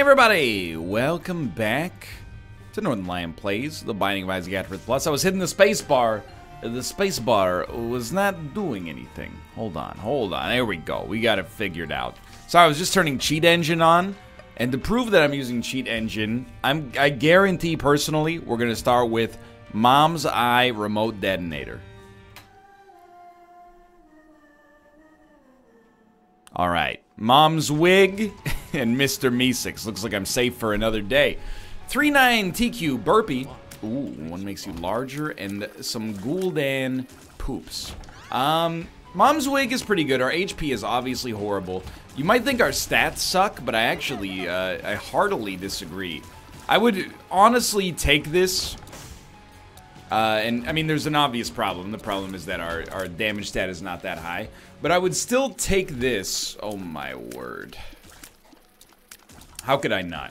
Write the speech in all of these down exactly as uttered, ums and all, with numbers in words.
everybody, welcome back to Northern Lion Plays, The Binding of Isaac Afterbirth Plus. I was hitting the space bar. The space bar was not doing anything. Hold on, hold on. There we go. We got it figured out. So I was just turning Cheat Engine on, and to prove that I'm using Cheat Engine, I'm, I guarantee personally we're going to start with Mom's Eye Remote Detonator. Alright, Mom's Wig and Mister Meesix. Looks like I'm safe for another day. three nine T Q Burpee. Ooh, one makes you larger. And some Gul'dan Poops. Um, Mom's Wig is pretty good. Our H P is obviously horrible. You might think our stats suck, but I actually, uh, I heartily disagree. I would honestly take this. Uh, and, I mean, there's an obvious problem. The problem is that our, our damage stat is not that high. But I would still take this. Oh, my word. How could I not?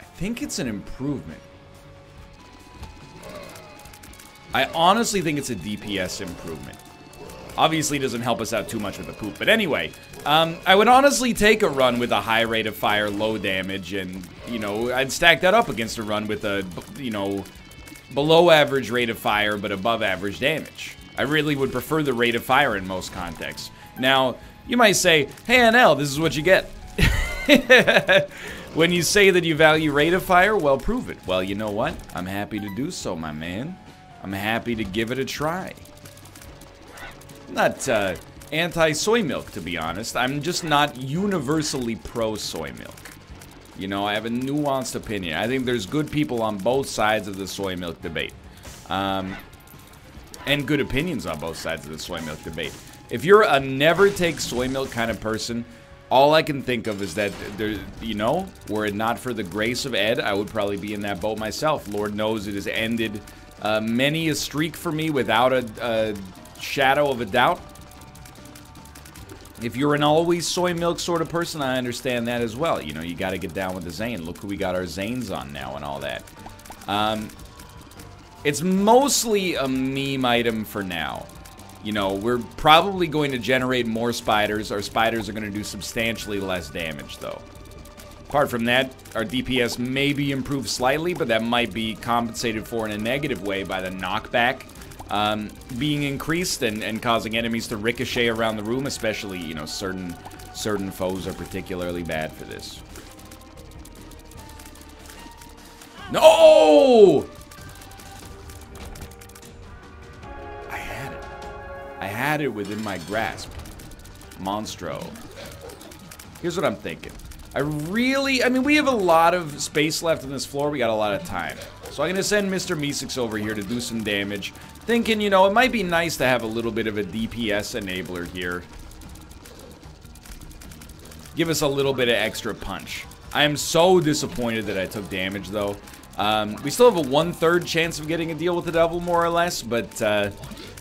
I think it's an improvement. I honestly think it's a D P S improvement. Obviously, doesn't help us out too much with the poop. But anyway, um, I would honestly take a run with a high rate of fire, low damage, and, you know, I'd stack that up against a run with a, you know, below average rate of fire, but above average damage. I really would prefer the rate of fire in most contexts. Now, you might say, hey, N L, this is what you get. When you say that you value rate of fire, well, prove it. Well, you know what? I'm happy to do so, my man. I'm happy to give it a try. Not uh, anti-soy milk, to be honest. I'm just not universally pro-soy milk. You know, I have a nuanced opinion. I think there's good people on both sides of the soy milk debate. Um, and good opinions on both sides of the soy milk debate. If you're a never-take-soy milk kind of person, all I can think of is that, there, you know, were it not for the grace of Ed, I would probably be in that boat myself. Lord knows it has ended uh, many a streak for me without a... a shadow of a doubt. If you're an always soy milk sort of person, I understand that as well. You know, you got to get down with the Zane. Look who we got our Zanes on now and all that. Um, it's mostly a meme item for now. You know, we're probably going to generate more spiders. Our spiders are going to do substantially less damage, though. Apart from that, our D P S may be improved slightly, but that might be compensated for in a negative way by the knockback. Um, being increased and, and causing enemies to ricochet around the room, especially, you know, certain certain foes are particularly bad for this. No! I had it. I had it within my grasp. Monstro. Here's what I'm thinking. I really, I mean, we have a lot of space left on this floor. We got a lot of time. So I'm going to send Mister Meesix over here to do some damage. Thinking, you know, it might be nice to have a little bit of a D P S enabler here. Give us a little bit of extra punch. I am so disappointed that I took damage, though. Um, we still have a one-third chance of getting a deal with the devil, more or less. But, uh,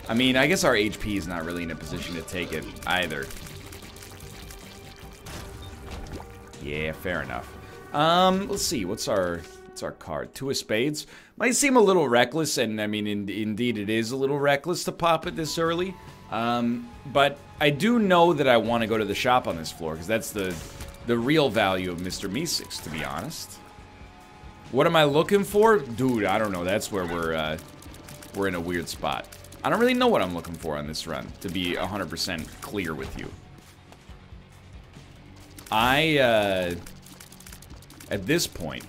I mean, I guess our H P is not really in a position to take it either. Yeah, fair enough. Um, let's see. What's our... It's our card. Two of spades. Might seem a little reckless, and I mean, in, indeed it is a little reckless to pop it this early. Um, but I do know that I want to go to the shop on this floor, because that's the the real value of Mister Meesix, to be honest. What am I looking for? Dude, I don't know. That's where we're, uh, we're in a weird spot. I don't really know what I'm looking for on this run, to be one hundred percent clear with you. I, uh... At this point...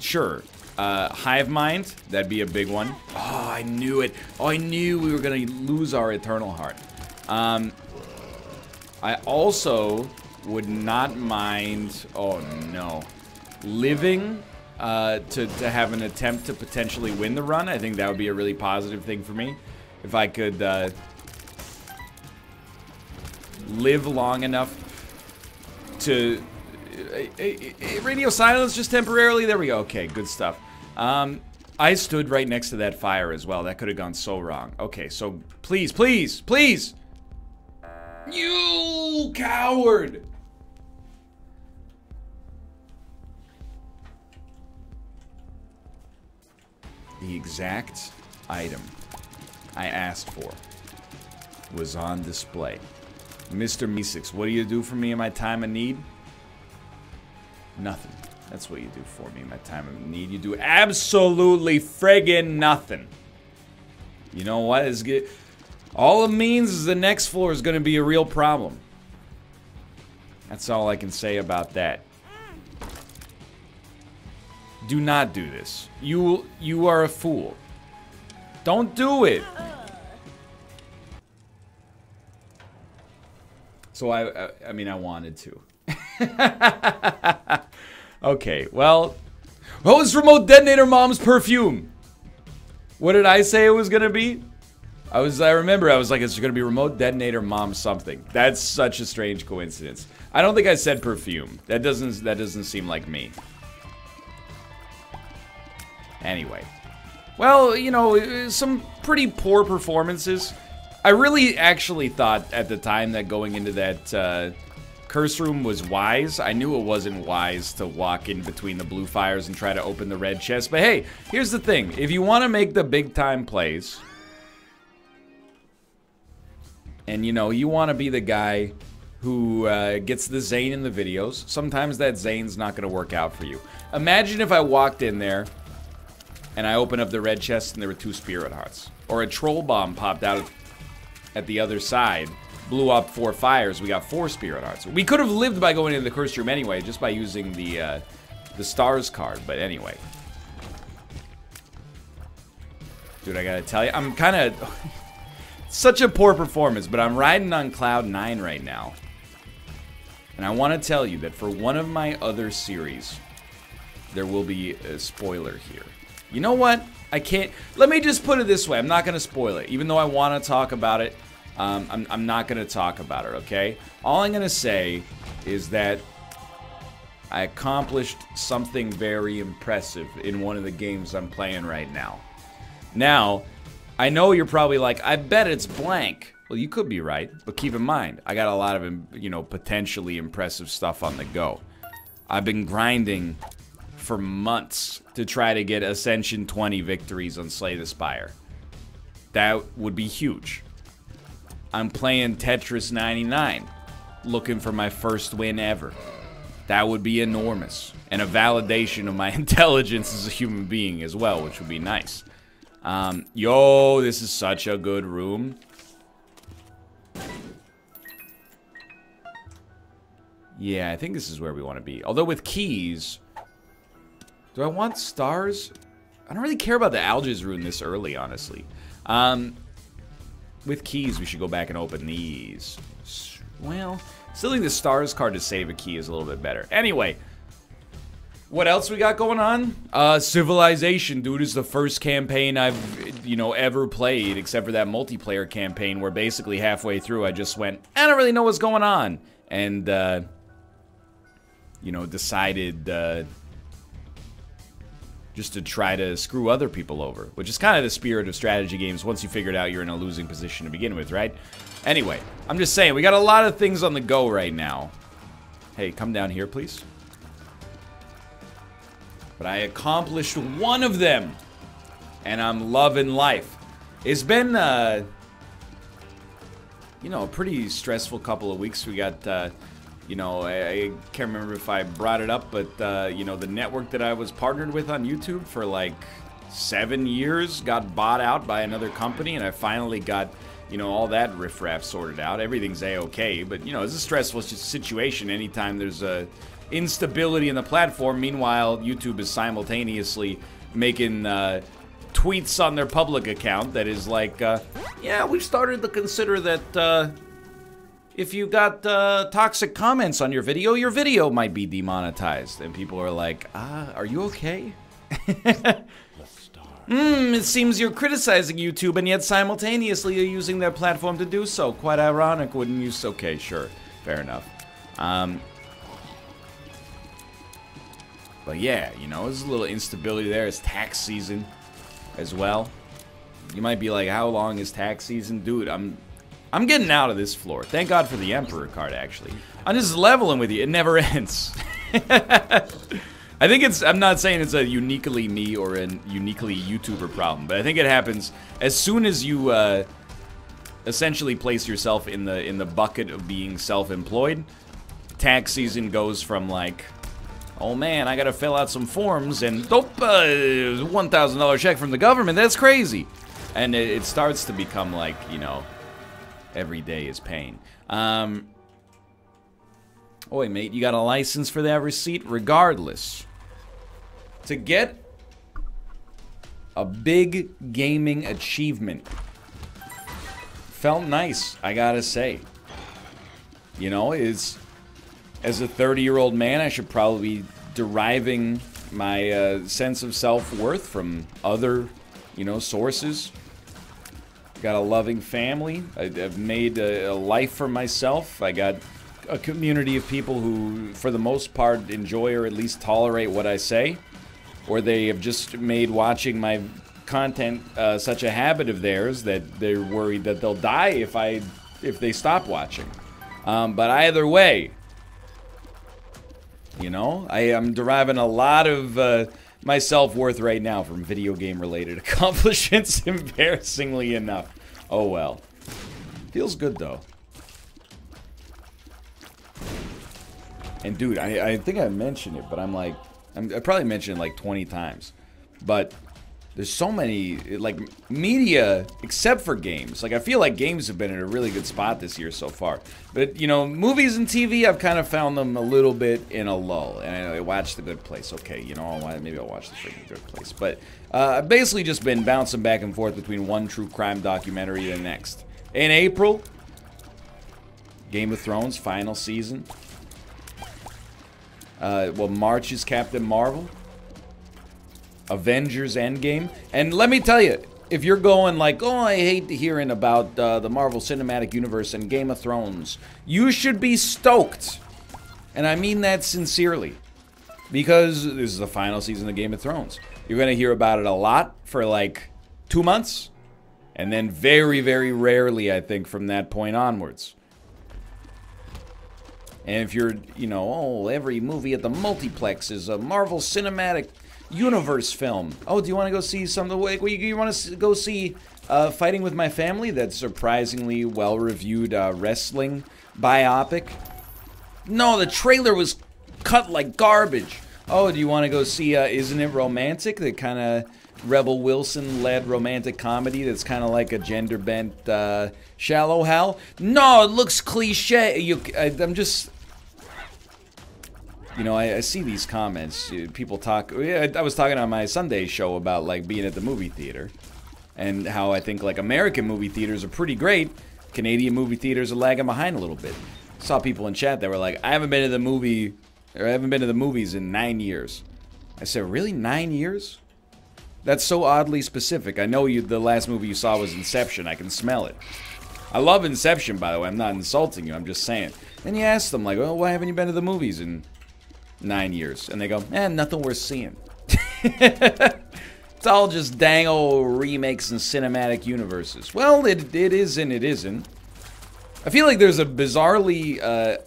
Sure. Uh, Hive Mind, that'd be a big one. Oh, I knew it. Oh, I knew we were going to lose our Eternal Heart. Um, I also would not mind... Oh, no. Living uh, to, to have an attempt to potentially win the run. I think that would be a really positive thing for me. If I could uh, live long enough to... Radio silence just temporarily. There we go. Okay, good stuff. Um, I stood right next to that fire as well. That could have gone so wrong. Okay, so please, please, please. You coward. The exact item I asked for was on display. Mister Meesix, what do you do for me in my time of need? Nothing. That's what you do for me in my time of need. You do absolutely friggin' nothing. You know what? It's good. All it means is the next floor is going to be a real problem. That's all I can say about that. Do not do this. You you are a fool. Don't do it. So I I, I mean I wanted to. Okay, well, Hose Remote Detonator Mom's perfume. What did I say it was gonna be? I was I remember I was like, it's gonna be Remote Detonator Mom something. That's such a strange coincidence. I don't think I said perfume. That doesn't that doesn't seem like me. Anyway, well, you know, some pretty poor performances. I really actually thought at the time that going into that uh, curse room was wise. I knew it wasn't wise to walk in between the blue fires and try to open the red chest. But hey, here's the thing. If you want to make the big time plays, and you know, you want to be the guy who uh, gets the Zane in the videos, sometimes that Zane's not going to work out for you. Imagine if I walked in there and I opened up the red chest and there were two spirit hearts. Or a troll bomb popped out at the other side, blew up four fires, we got four spirit hearts. We could have lived by going into the cursed room anyway, just by using the uh, the stars card, but anyway. Dude, I gotta tell you, I'm kinda... such a poor performance, but I'm riding on cloud nine right now. And I wanna tell you that for one of my other series, there will be a spoiler here. You know what? I can't... Let me just put it this way. I'm not going to spoil it. Even though I want to talk about it, um, I'm, I'm not going to talk about it, okay? All I'm going to say is that I accomplished something very impressive in one of the games I'm playing right now. Now, I know you're probably like, I bet it's blank. Well, you could be right, but keep in mind, I got a lot of, you know, potentially impressive stuff on the go. I've been grinding for months to try to get Ascension twenty victories on Slay the Spire. That would be huge. I'm playing Tetris ninety-nine, looking for my first win ever. That would be enormous, and a validation of my intelligence as a human being as well, which would be nice. Um, yo, this is such a good room. Yeah, I think this is where we want to be. Although with keys... do I want stars? I don't really care about the Alga's Rune this early, honestly. Um, with keys, we should go back and open these. Well, still the stars card to save a key is a little bit better. Anyway, what else we got going on? Uh, Civilization, dude, is the first campaign I've, you know, ever played, except for that multiplayer campaign where basically halfway through I just went, I don't really know what's going on. And, uh, you know, decided... Uh, just to try to screw other people over, which is kind of the spirit of strategy games once you figured out you're in a losing position to begin with, right? Anyway, I'm just saying, we got a lot of things on the go right now. Hey, come down here, please. But I accomplished one of them, and I'm loving life. It's been, uh, you know, a pretty stressful couple of weeks. We got... Uh, You know, I, I can't remember if I brought it up, but, uh, you know, the network that I was partnered with on YouTube for, like, seven years got bought out by another company, and I finally got, you know, all that riffraff sorted out. Everything's A-okay, but, you know, it's a stressful situation anytime there's a instability in the platform. Meanwhile, YouTube is simultaneously making, uh... tweets on their public account that is like, uh, yeah, we started to consider that, uh... if you got uh, toxic comments on your video, your video might be demonetized. And people are like, ah, are you okay? Hmm, it seems you're criticizing YouTube and yet simultaneously you're using their platform to do so. Quite ironic, wouldn't you? Okay, sure. Fair enough. Um, but yeah, you know, there's a little instability there. It's tax season as well. You might be like, how long is tax season? Dude, I'm... I'm getting out of this floor. Thank God for the Emperor card, actually. I'm just leveling with you. It never ends. I think it's... I'm not saying it's a uniquely me or an uniquely YouTuber problem, but I think it happens as soon as you, uh... essentially place yourself in the in the bucket of being self-employed. Tax season goes from like, oh man, I gotta fill out some forms and oh, uh, one thousand dollar check from the government. That's crazy, and it, it starts to become like, you know, every day is pain. Um, Oi, mate, you got a license for that receipt? Regardless, to get a big gaming achievement felt nice, I gotta say. You know, is as a thirty-year-old man, I should probably be deriving my uh, sense of self-worth from other, you know, sources. Got a loving family. I, I've made a, a life for myself. I got a community of people who, for the most part, enjoy or at least tolerate what I say, or they have just made watching my content uh, such a habit of theirs that they're worried that they'll die if I if they stop watching. Um, but either way, you know, I am deriving a lot of uh, my self-worth right now from video game-related accomplishments, embarrassingly enough. Oh well. Feels good, though. And dude, I, I think I mentioned it, but I'm like, I probably mentioned it like twenty times, but there's so many, like, media, except for games. Like, I feel like games have been in a really good spot this year so far. But, you know, movies and T V, I've kind of found them a little bit in a lull. And I watched The Good Place. Okay, you know, maybe I'll watch The freaking Good Place. But uh, I've basically just been bouncing back and forth between one true crime documentary and the next. In April, Game of Thrones, final season. Uh, well, March is Captain Marvel, Avengers Endgame, and let me tell you, if you're going like, oh, I hate hearing about uh, the Marvel Cinematic Universe and Game of Thrones, you should be stoked, and I mean that sincerely, because this is the final season of Game of Thrones. You're going to hear about it a lot for like two months, and then very, very rarely, I think, from that point onwards. And if you're, you know, oh, every movie at the multiplex is a Marvel Cinematic Universe film. Oh, do you want to go see something? Like, well, you, you want to go see uh, Fighting with My Family? That surprisingly well-reviewed uh, wrestling biopic. No, the trailer was cut like garbage. Oh, do you want to go see uh, Isn't It Romantic? The kind of Rebel Wilson-led romantic comedy that's kind of like a gender-bent uh, Shallow Hal? No, it looks cliche. You, I, I'm just... You know, I, I see these comments. People talk... I, I was talking on my Sunday show about, like, being at the movie theater. And how I think, like, American movie theaters are pretty great. Canadian movie theaters are lagging behind a little bit. Saw people in chat that were like, I haven't been to the movie... Or I haven't been to the movies in nine years. I said, really? Nine years? That's so oddly specific. I know you. The last movie you saw was Inception. I can smell it. I love Inception, by the way. I'm not insulting you. I'm just saying. Then you ask them, like, well, why haven't you been to the movies in nine years? And they go, eh, nothing worth seeing. It's all just dang old remakes and cinematic universes. Well, it, it is and it isn't. I feel like there's a bizarrely uh,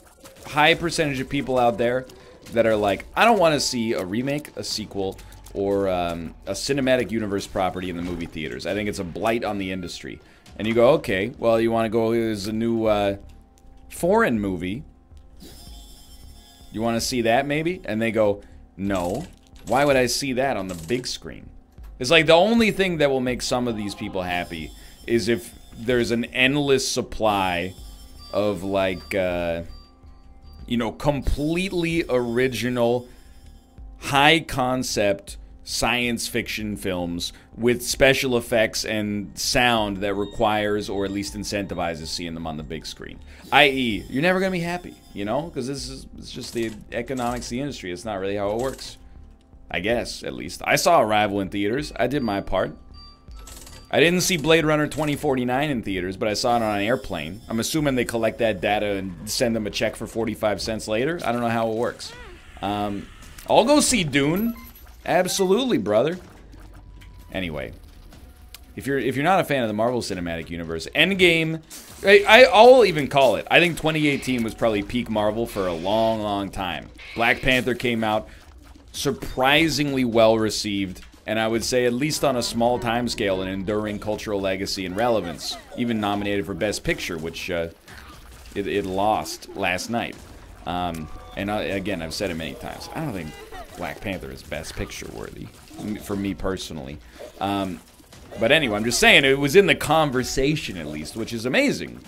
high percentage of people out there that are like, I don't want to see a remake, a sequel, or um, a cinematic universe property in the movie theaters. I think it's a blight on the industry. And you go, okay, well, you want to go, there's a new uh, foreign movie. You want to see that, maybe? And they go, no. Why would I see that on the big screen? It's like the only thing that will make some of these people happy is if there's an endless supply of, like, uh, you know, completely original, high-concept science fiction films with special effects and sound that requires or at least incentivizes seeing them on the big screen. that is, you're never going to be happy, you know? Because this is it's just the economics of the industry. It's not really how it works. I guess, at least. I saw Arrival in theaters. I did my part. I didn't see Blade Runner twenty forty-nine in theaters, but I saw it on an airplane. I'm assuming they collect that data and send them a check for forty-five cents later. I don't know how it works. Um, I'll go see Dune. Absolutely, brother. Anyway, if you're if you're not a fan of the Marvel Cinematic Universe, Endgame, I, I'll even call it. I think twenty eighteen was probably peak Marvel for a long, long time. Black Panther came out, surprisingly well received, and I would say at least on a small time scale, an enduring cultural legacy and relevance, even nominated for Best Picture, which uh, it, it lost last night. Um, and I, again, I've said it many times, I don't think Black Panther is Best Picture worthy, for me personally. Um, but anyway, I'm just saying, it was in the conversation at least, which is amazing.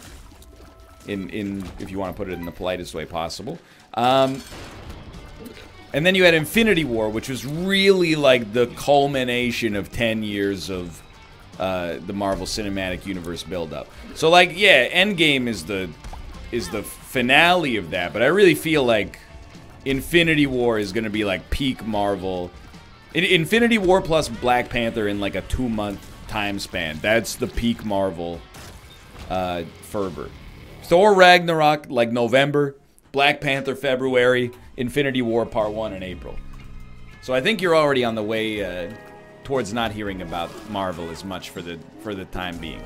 In, in if you want to put it in the politest way possible. Um, and then you had Infinity War, which was really like the culmination of ten years of uh, the Marvel Cinematic Universe buildup. So like, yeah, Endgame is the is the finale of that, but I really feel like Infinity War is going to be like peak Marvel. In Infinity War plus Black Panther in like a two-month time span. That's the peak Marvel uh, fervor. Thor Ragnarok, like November, Black Panther, February, Infinity War Part one in April. So I think you're already on the way uh, towards not hearing about Marvel as much for the, for the time being.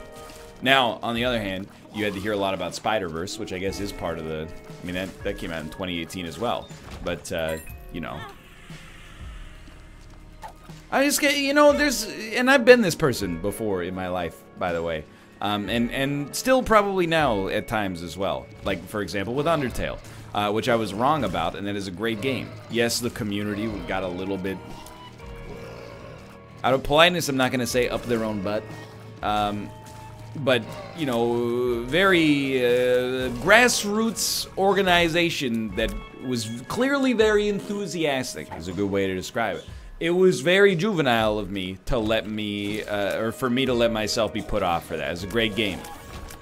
Now, on the other hand, you had to hear a lot about Spider-Verse, which I guess is part of the... I mean, that, that came out in twenty eighteen as well. But, uh, you know... I just get, you know, there's... And I've been this person before in my life, by the way. Um, and, and still probably now at times as well. Like, for example, with Undertale, uh, which I was wrong about, and that is a great game. Yes, the community got a little bit... Out of politeness, I'm not going to say up their own butt. Um, but, you know, very uh, grassroots organization that was clearly very enthusiastic, is a good way to describe it. It was very juvenile of me to let me, uh, or for me to let myself be put off for that. It's a great game.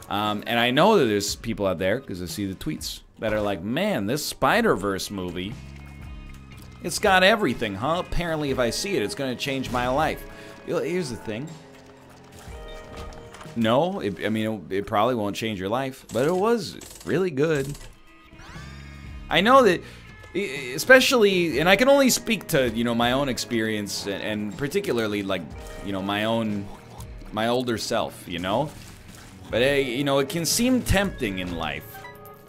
Um, and I know that there's people out there, because I see the tweets, that are like, man, this Spider-Verse movie, it's got everything, huh? Apparently if I see it, it's going to change my life. Here's the thing. No, it, I mean, it, it probably won't change your life, but it was really good. I know that... Especially, and I can only speak to, you know, my own experience, and, and particularly, like, you know, my own, my older self, you know? But, uh, you know, it can seem tempting in life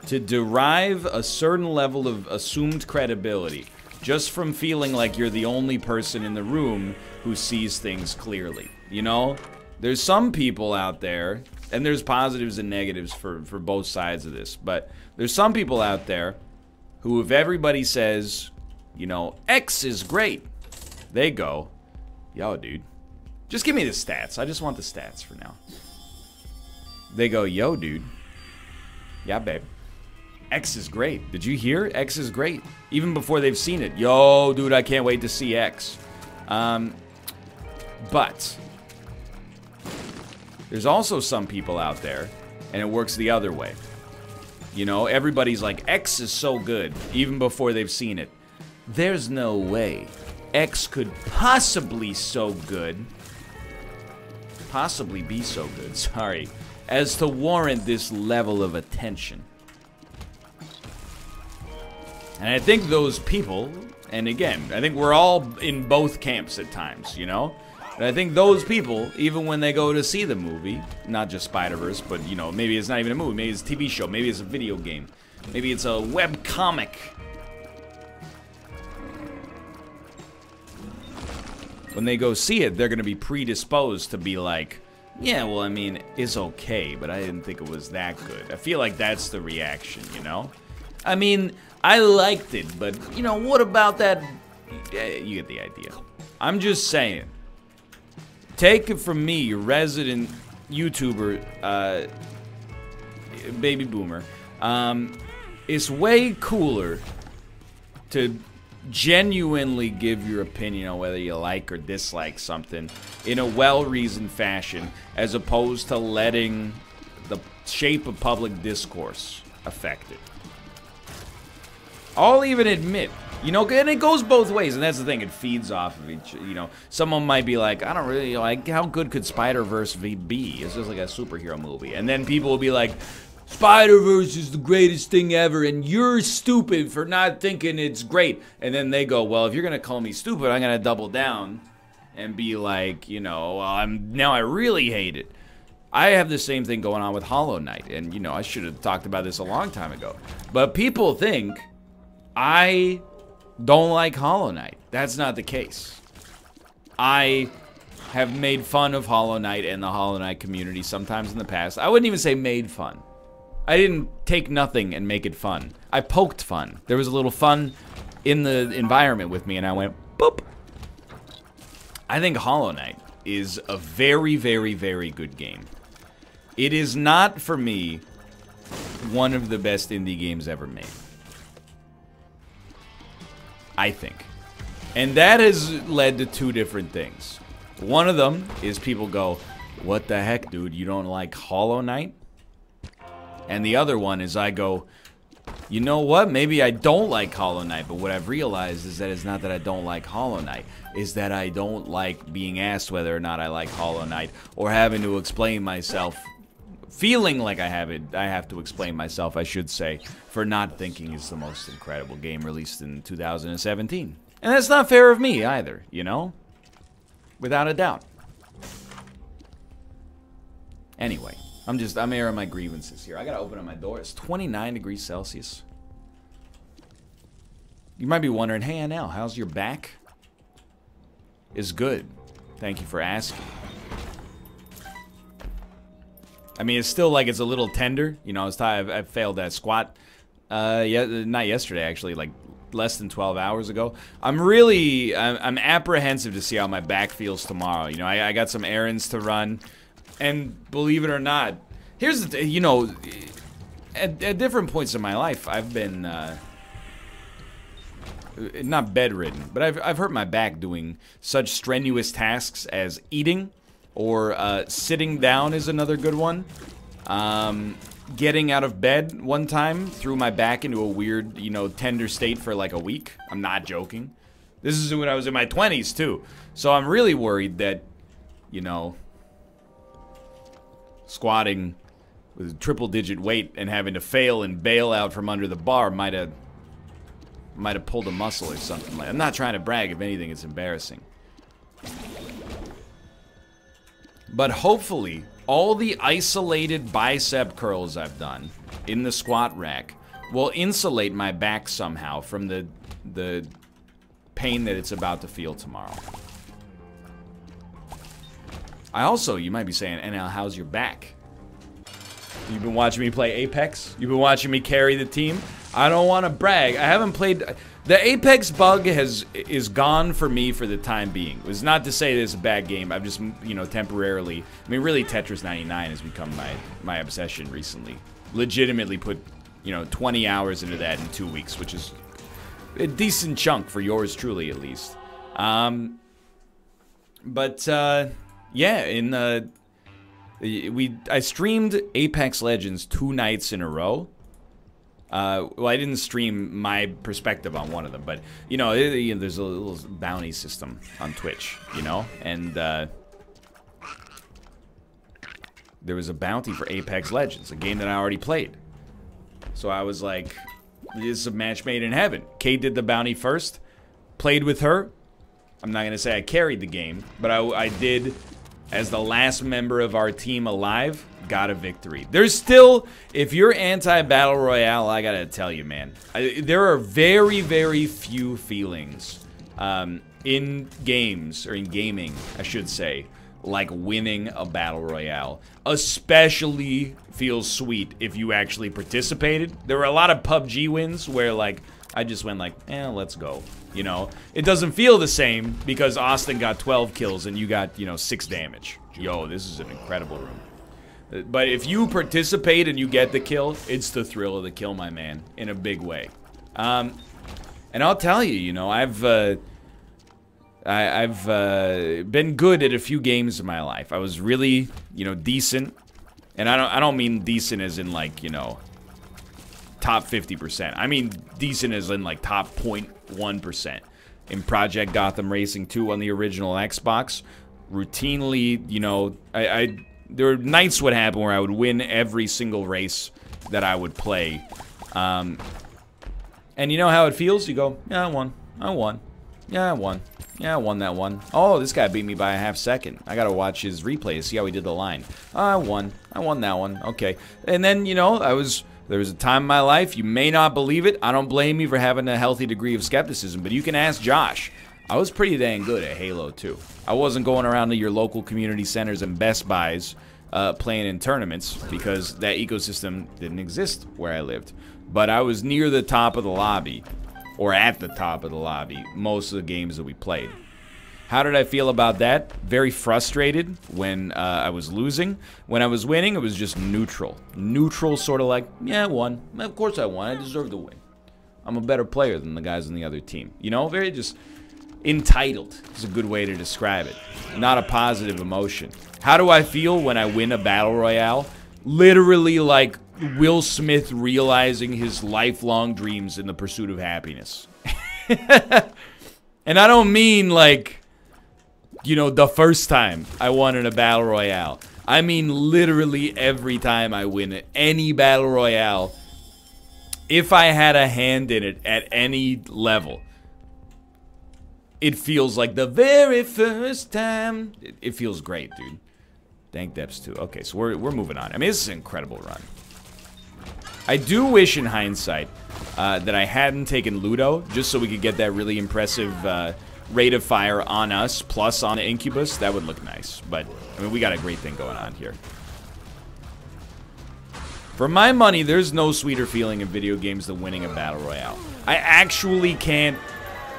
to derive a certain level of assumed credibility just from feeling like you're the only person in the room who sees things clearly, you know? There's some people out there, and there's positives and negatives for, for both sides of this, but there's some people out there who, if everybody says, you know, X is great, they go, yo, dude, just give me the stats. I just want the stats for now. They go, yo, dude, yeah, babe, X is great. Did you hear? X is great. Even before they've seen it. Yo, dude, I can't wait to see X. Um, but there's also some people out there, and it works the other way. You know, everybody's like, X is so good, even before they've seen it. There's no way X could possibly so good, possibly be so good, sorry, as to warrant this level of attention. And I think those people, and again, I think we're all in both camps at times, you know? And I think those people, even when they go to see the movie, not just Spider-Verse, but, you know, maybe it's not even a movie, maybe it's a T V show, maybe it's a video game, maybe it's a web comic. When they go see it, they're going to be predisposed to be like, yeah, well, I mean, it's okay, but I didn't think it was that good. I feel like that's the reaction, you know? I mean, I liked it, but, you know, what about that? You get the idea. I'm just saying. Take it from me, your resident YouTuber, uh, baby boomer. Um, it's way cooler to genuinely give your opinion on whether you like or dislike something in a well-reasoned fashion, as opposed to letting the shape of public discourse affect it. I'll even admit... You know, and it goes both ways, and that's the thing, it feeds off of each, you know. Someone might be like, I don't really, like, how good could Spider-Verse be? It's just like a superhero movie. And then people will be like, Spider-Verse is the greatest thing ever, and you're stupid for not thinking it's great. And then they go, well, if you're gonna call me stupid, I'm gonna double down and be like, you know, well, I'm, now I really hate it. I have the same thing going on with Hollow Knight, and, you know, I should have talked about this a long time ago. But people think I... don't like Hollow Knight. That's not the case. I have made fun of Hollow Knight and the Hollow Knight community sometimes in the past. I wouldn't even say made fun. I didn't take nothing and make it fun. I poked fun. There was a little fun in the environment with me, and I went, boop. I think Hollow Knight is a very, very, very good game. It is not, for me, one of the best indie games ever made. I think. And that has led to two different things. One of them is people go, what the heck, dude, you don't like Hollow Knight? And the other one is I go, you know what, maybe I don't like Hollow Knight, but what I've realized is that it's not that I don't like Hollow Knight, is that I don't like being asked whether or not I like Hollow Knight, or having to explain myself, feeling like I have it, I have to explain myself, I should say, for not thinking it's the most incredible game released in two thousand seventeen. And that's not fair of me either, you know? Without a doubt. Anyway. I'm just, I'm airing my grievances here. I gotta open up my door. It's twenty-nine degrees Celsius. You might be wondering, hey, Annel, how's your back? It's good. Thank you for asking. I mean, it's still like it's a little tender. You know, it's time I failed that squat. Uh, yeah, not yesterday, actually, like less than twelve hours ago. I'm really, I'm, I'm apprehensive to see how my back feels tomorrow. You know, I, I got some errands to run. And believe it or not, here's the, you know, at, at different points in my life, I've been, uh, not bedridden, but I've, I've hurt my back doing such strenuous tasks as eating, or uh, sitting down is another good one. Um, getting out of bed one time threw my back into a weird, you know, tender state for like a week. I'm not joking. This is when I was in my twenties, too. So I'm really worried that, you know... squatting with a triple-digit weight and having to fail and bail out from under the bar might have might have pulled a muscle or something like that. I'm not trying to brag. If anything, it's embarrassing. But hopefully, all the isolated bicep curls I've done in the squat rack will insulate my back somehow from the the pain that it's about to feel tomorrow. I also, you might be saying, N L, how's your back? You've been watching me play Apex? You've been watching me carry the team? I don't want to brag. I haven't played... The Apex bug has is gone for me for the time being. It's not to say that it's a bad game. I've just, you know, temporarily... I mean, really, Tetris ninety-nine has become my, my obsession recently. Legitimately put, you know, twenty hours into that in two weeks, which is a decent chunk for yours truly, at least. Um, but, uh... yeah, in uh, we I streamed Apex Legends two nights in a row. Uh, well, I didn't stream my perspective on one of them, but you know, it, you know there's a little bounty system on Twitch, you know, and uh, there was a bounty for Apex Legends, a game that I already played. So I was like, "This is a match made in heaven." Kate did the bounty first, played with her. I'm not gonna say I carried the game, but I, I did. As the last member of our team alive, got a victory. There's still, if you're anti-Battle Royale, I gotta tell you, man. I, there are very, very few feelings um, in games, or in gaming, I should say, like winning a Battle Royale. Especially feels sweet if you actually participated. There were a lot of P U B G wins where, like, I just went like, eh, let's go. You know, it doesn't feel the same because Austin got twelve kills and you got, you know, six damage. Yo, this is an incredible room. But if you participate and you get the kill, it's the thrill of the kill, my man, in a big way. Um, and I'll tell you, you know, I've, uh, I, I've uh, been good at a few games in my life. I was really, you know, decent. And I don't, I don't mean decent as in like, you know, top fifty percent. I mean decent as in like top zero point one percent. In Project Gotham Racing two on the original Xbox, routinely, you know, I, I there were nights would happen where I would win every single race that I would play. Um, and you know how it feels? You go, yeah, I won. I won. Yeah, I won. Yeah, I won that one. Oh, this guy beat me by a half second. I gotta watch his replay to see how he did the line. Oh, I won. I won that one. Okay. And then, you know, I was... There was a time in my life, you may not believe it, I don't blame you for having a healthy degree of skepticism, but you can ask Josh. I was pretty dang good at Halo two. I wasn't going around to your local community centers and Best Buys uh, playing in tournaments because that ecosystem didn't exist where I lived. But I was near the top of the lobby, or at the top of the lobby, most of the games that we played. How did I feel about that? Very frustrated when uh, I was losing. When I was winning, it was just neutral. Neutral, sort of like, yeah, I won. Of course I won. I deserve to win. I'm a better player than the guys on the other team. You know, very just entitled is a good way to describe it. Not a positive emotion. How do I feel when I win a battle royale? Literally like Will Smith realizing his lifelong dreams in the pursuit of happiness. And I don't mean like, you know, the first time I won in a battle royale. I mean literally every time I win any battle royale, if I had a hand in it at any level, it feels like the very first time. It, it feels great, dude. Dank Depths too. Okay, so we're, we're moving on. I mean, this is an incredible run. I do wish in hindsight uh, that I hadn't taken Ludo, just so we could get that really impressive uh, rate of fire on us, plus on Incubus. That would look nice, but I mean, we got a great thing going on here. For my money, there's no sweeter feeling in video games than winning a battle royale. I actually can't,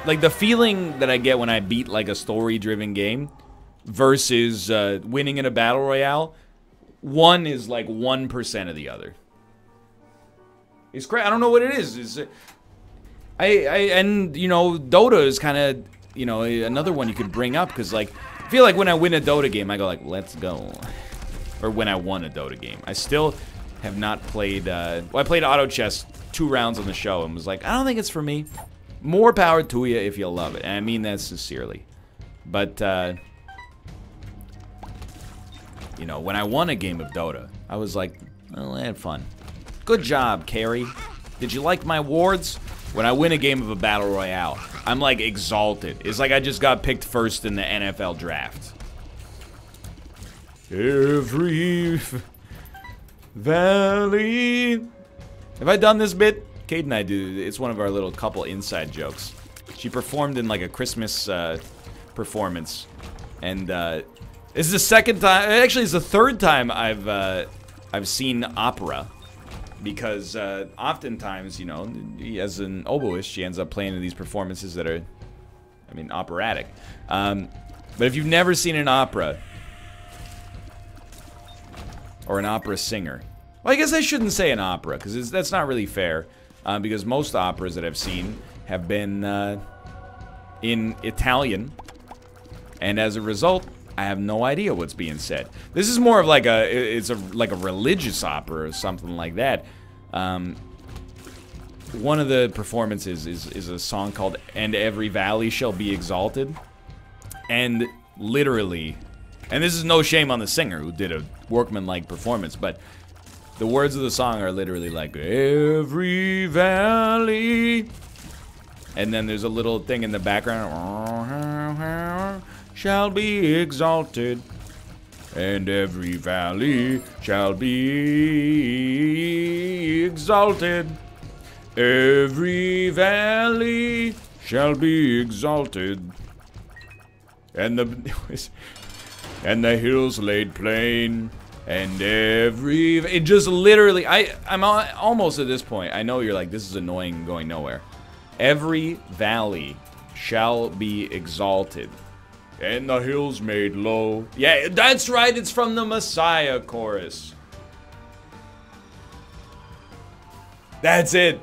like, the feeling that I get when I beat like a story-driven game versus uh, winning in a battle royale, one is like one percent of the other. It's great. I don't know what it is. It's, I, I and you know, Dota is kind of, you know, another one you could bring up, because like I feel like when I win a Dota game, I go like, let's go. Or when I won a Dota game, I still have not played. Uh, well, I played auto chess two rounds on the show and was like, I don't think it's for me. More power to you if you love it, and I mean that sincerely. But uh, you know, when I won a game of Dota, I was like, well, I had fun. Good job, Carrie. Did you like my wards? When I win a game of a battle royale, I'm like exalted. It's like I just got picked first in the N F L draft. Every valley. Have I done this bit? Kate and I do. It's one of our little couple inside jokes. She performed in like a Christmas uh, performance, and uh, this is the second time. Actually, it's the third time I've uh, I've seen opera. Because uh, oftentimes, you know, as an oboist, she ends up playing in these performances that are, I mean, operatic. Um, but if you've never seen an opera, or an opera singer, well, I guess I shouldn't say an opera, because that's not really fair. Uh, because most operas that I've seen have been uh, in Italian. And as a result, I have no idea what's being said. This is more of like a, it's a, like a religious opera or something like that. Um, one of the performances is, is a song called And Every Valley Shall Be Exalted. And literally, and this is no shame on the singer who did a workmanlike performance, but the words of the song are literally like, every valley. And then there's a little thing in the background. Shall be exalted, and every valley shall be exalted. Every valley shall be exalted, and the and the hills laid plain, and every it just literally. I I'm almost at this point. I know you're like, this is annoying and going nowhere. Every valley shall be exalted. And the hills made low. Yeah, that's right, it's from the Messiah chorus. That's it.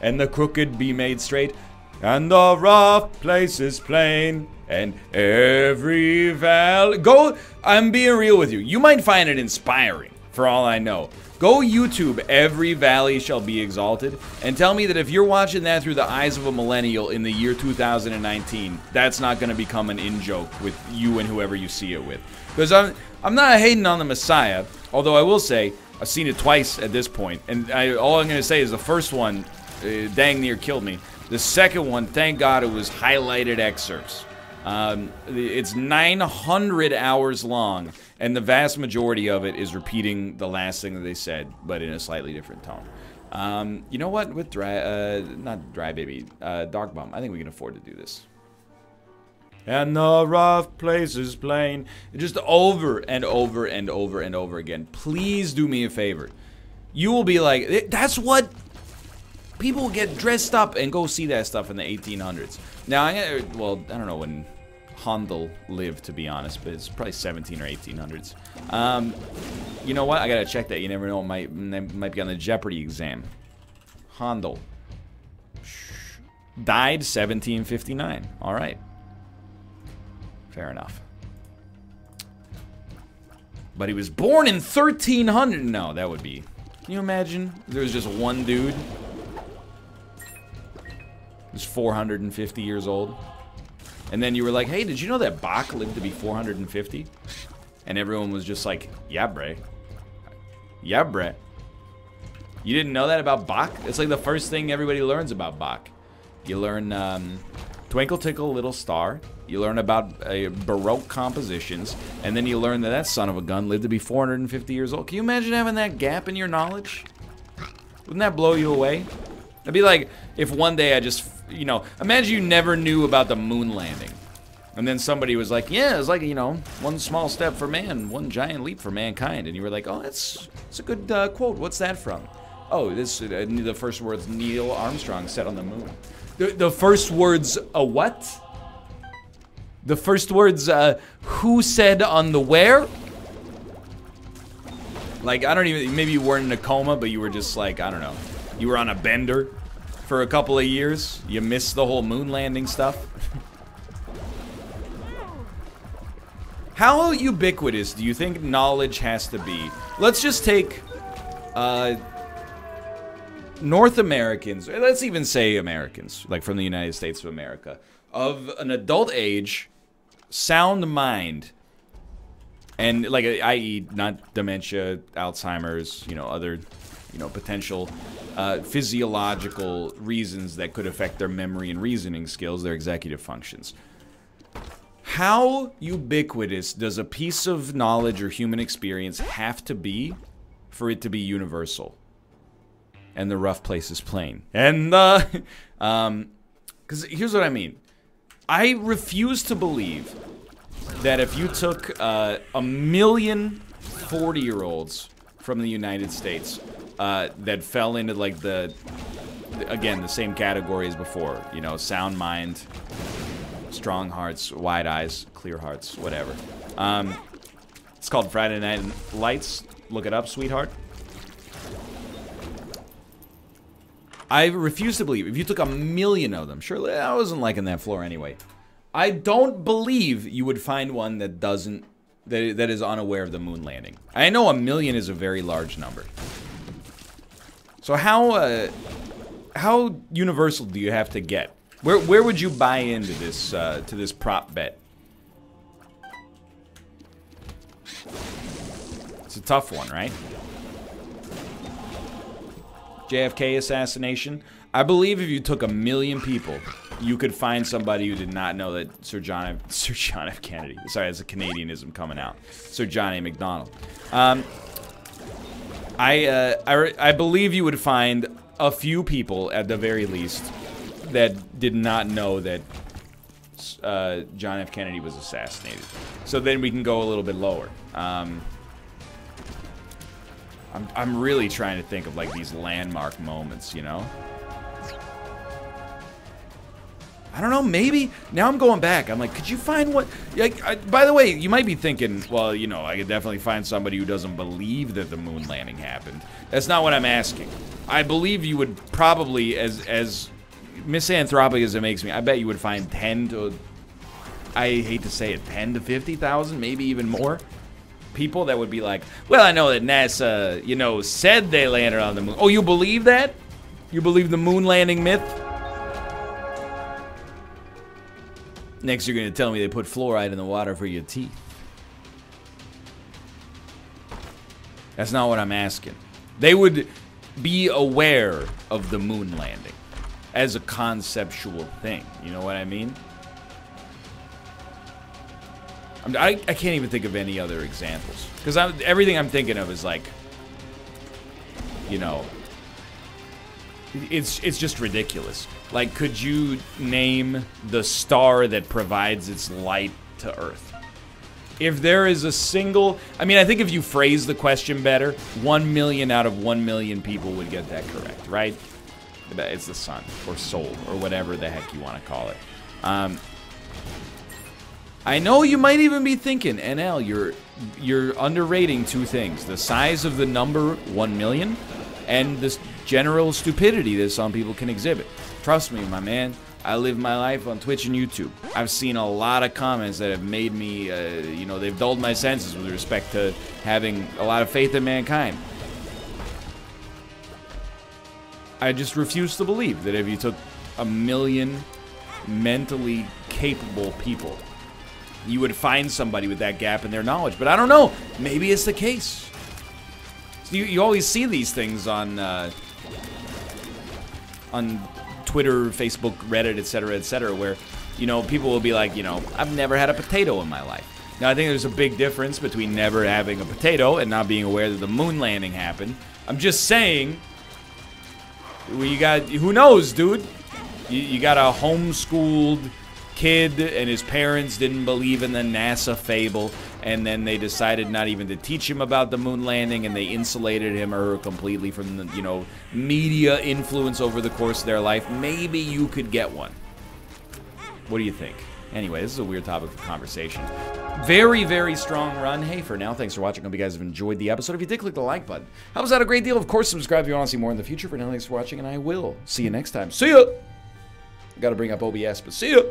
And the crooked be made straight, and the rough places plain, and every valley. Go, I'm being real with you. You might find it inspiring, for all I know. Go YouTube, Every Valley Shall Be Exalted, and tell me that if you're watching that through the eyes of a millennial in the year two thousand nineteen, that's not going to become an in-joke with you and whoever you see it with. Because I'm, I'm not hating on the Messiah, although I will say, I've seen it twice at this point, and I, all I'm going to say is the first one uh, dang near killed me. The second one, thank God it was highlighted excerpts. Um, it's nine hundred hours long, and the vast majority of it is repeating the last thing that they said, but in a slightly different tone. Um, you know what? With Dry, uh, not Dry Baby, uh, Dark Bomb, I think we can afford to do this. and the rough place is plain. Just over and over and over and over again. Please do me a favor. You will be like, that's what people get dressed up and go see that stuff in the eighteen hundreds. Now, I, well, I don't know when Handel lived, to be honest, but it's probably seventeen or eighteen hundreds. Um, you know what? I gotta check that. You never know. It might, it might be on the Jeopardy exam. Handel. Died seventeen fifty-nine. All right. Fair enough. But he was born in thirteen hundred. No, that would be... Can you imagine? There was just one dude. He was four hundred fifty years old. And then you were like, hey, did you know that Bach lived to be four hundred fifty? And everyone was just like, yeah, bre. Yeah, bre. You didn't know that about Bach? It's like the first thing everybody learns about Bach. You learn um, Twinkle Tickle Little Star. You learn about uh, Baroque compositions. And then you learn that that son of a gun lived to be four hundred fifty years old. Can you imagine having that gap in your knowledge? Wouldn't that blow you away? It'd be like if one day I just, you know, imagine you never knew about the moon landing. And then somebody was like, yeah, it's like, you know, one small step for man, one giant leap for mankind. And you were like, oh, that's, that's a good uh, quote. What's that from? Oh, this uh, the first words Neil Armstrong said on the moon. The, the first words, a what? The first words, uh, who said on the where? Like, I don't even, maybe you weren't in a coma, but you were just like, I don't know. You were on a bender for a couple of years. You missed the whole moon landing stuff. How ubiquitous do you think knowledge has to be? Let's just take, uh... North Americans, let's even say Americans, like from the United States of America, of an adult age, sound mind, and like, that is not dementia, Alzheimer's, you know, other, you know, potential uh, physiological reasons that could affect their memory and reasoning skills, their executive functions. How ubiquitous does a piece of knowledge or human experience have to be for it to be universal? And the rough place is plain. And the... Uh, um, because here's what I mean. I refuse to believe that if you took uh, a million forty-year-olds from the United States uh, that fell into, like, the... Again, the same category as before. You know, sound mind, strong hearts, wide eyes, clear hearts, whatever. Um, it's called Friday Night Lights. Look it up, sweetheart. I refuse to believe, if you took a million of them, surely I wasn't liking that floor anyway. I don't believe you would find one that doesn't, that, that is unaware of the moon landing. I know a million is a very large number. So how, uh, how universal do you have to get? Where, where would you buy into this, uh, to this prop bet? It's a tough one, right? J F K assassination. I believe if you took a million people, you could find somebody who did not know that Sir John F. Sir John F. Kennedy. Sorry, that's a Canadianism coming out. Sir John A. MacDonald. Um, I, uh, I I believe you would find a few people at the very least that did not know that uh, John F. Kennedy was assassinated. So then we can go a little bit lower. Um, I'm, I'm really trying to think of, like, these landmark moments, you know? I don't know, maybe? Now I'm going back. I'm like, could you find what... Like, I, by the way, you might be thinking, well, you know, I could definitely find somebody who doesn't believe that the moon landing happened. That's not what I'm asking. I believe you would probably, as, as misanthropic as it makes me, I bet you would find ten to... I hate to say it, ten to fifty thousand, maybe even more. People that would be like, well, I know that NASA, you know, said they landed on the moon. Oh, you believe that? You believe the moon landing myth? Next, you're going to tell me they put fluoride in the water for your teeth. That's not what I'm asking. They would be aware of the moon landing as a conceptual thing. You know what I mean? I, I can't even think of any other examples. Because everything I'm thinking of is like, you know, it's it's just ridiculous. Like, could you name the star that provides its light to Earth? If there is a single, I mean, I think if you phrase the question better, one million out of one million people would get that correct, right? It's the sun, or soul, or whatever the heck you want to call it. Um, I know you might even be thinking, N L, you're you're underrating two things: the size of the number one million, and this general stupidity that some people can exhibit. Trust me, my man. I live my life on Twitch and YouTube. I've seen a lot of comments that have made me, uh, you know, they've dulled my senses with respect to having a lot of faith in mankind. I just refuse to believe that if you took a million mentally capable people, you would find somebody with that gap in their knowledge. But I don't know. Maybe it's the case. So you, you always see these things on, uh, on Twitter, Facebook, Reddit, et cetera, et cetera, where, you know, people will be like, you know, I've never had a potato in my life. Now, I think there's a big difference between never having a potato and not being aware that the moon landing happened. I'm just saying, we got, who knows, dude? You, you got a homeschooled kid, and his parents didn't believe in the NASA fable, and then they decided not even to teach him about the moon landing, and they insulated him or her completely from the, you know, media influence over the course of their life. Maybe you could get one. What do you think? Anyway, this is a weird topic for conversation. Very, very strong run. Hey, for now, thanks for watching. Hope you guys have enjoyed the episode. If you did, click the like button. Helps out a great deal. Of course, subscribe if you want to see more in the future. For now, thanks for watching, and I will see you next time. See ya! Gotta bring up O B S, but see ya!